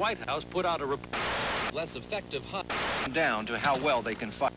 White House put out a report. Less effective hunt down to how well they can fight.